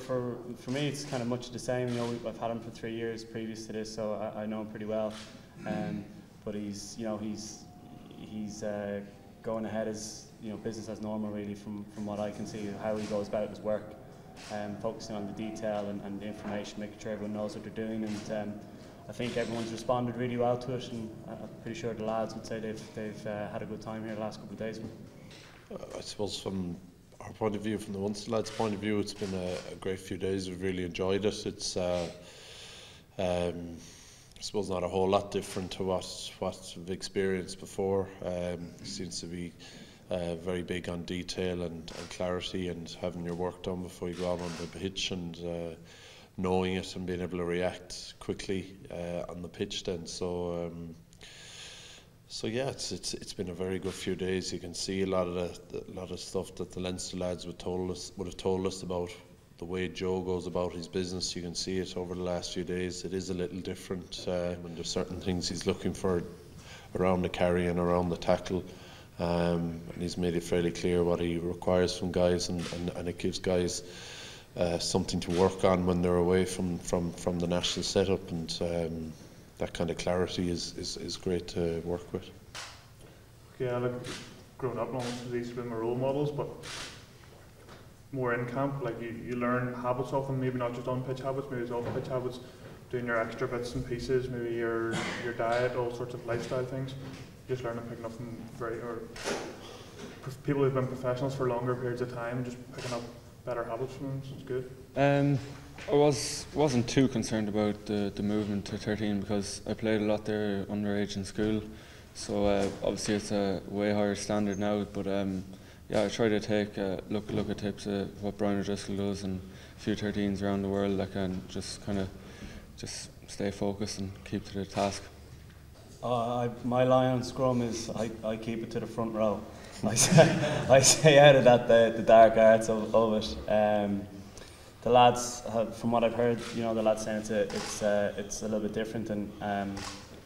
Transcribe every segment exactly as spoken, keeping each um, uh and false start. for for me, it's kind of much the same. You know, I've had him for three years previous to this, so I, I know him pretty well. Um, but he's, you know, he's he's uh, going ahead as, you know, business as normal, really, from from what I can see, how he goes about his work, um, focusing on the detail and, and the information, making sure everyone knows what they're doing. And um, I think everyone's responded really well to it, and I'm pretty sure the lads would say they've they've uh, had a good time here the last couple of days. I suppose from our point of view, from the Munster lads' point of view, it's been a, a great few days. We've really enjoyed it. It's, uh, um, I suppose, not a whole lot different to what what we've experienced before. Um, it seems to be uh, very big on detail and, and clarity, and having your work done before you go out on the pitch, and uh, knowing it and being able to react quickly uh, on the pitch. Then so. Um, So yeah, it's it's it's been a very good few days. You can see a lot of the, the lot of stuff that the Leinster lads would told us would have told us about the way Joe goes about his business. You can see it over the last few days. It is a little different uh, when there's certain things he's looking for around the carry and around the tackle, um, and he's made it fairly clear what he requires from guys, and and, and it gives guys uh, something to work on when they're away from from from the national setup. And Um, that kind of clarity is, is, is great to work with. Yeah, look, growing up, these were my role models, but more in camp, like you, you learn habits off them, maybe not just on pitch habits, maybe it's off pitch habits, doing your extra bits and pieces, maybe your your diet, all sorts of lifestyle things. You just learn and picking up from very, or people who've been professionals for longer periods of time, just picking up better habits from them, so it's good. Um, I was, wasn't too concerned about the, the movement to thirteen because I played a lot there underage in school, so uh, obviously it's a way higher standard now, but um, yeah, I try to take a look, look at tips of what Brian O'Driscoll does and a few thirteens around the world, like, and just kind of just stay focused and keep to the task. Uh, I, my line on scrum is I, I keep it to the front row. I, say, I stay out of that, the, the dark arts of, of it. Um, The lads have, from what I've heard, you know, the lads saying it's a, it's, uh, it's a little bit different and um,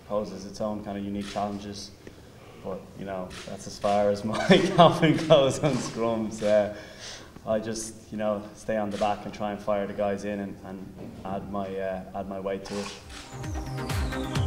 poses its own kind of unique challenges. But, you know, that's as far as my confidence goes on scrums. Uh, I just, you know, stay on the back and try and fire the guys in and, and add my uh, add my weight to it.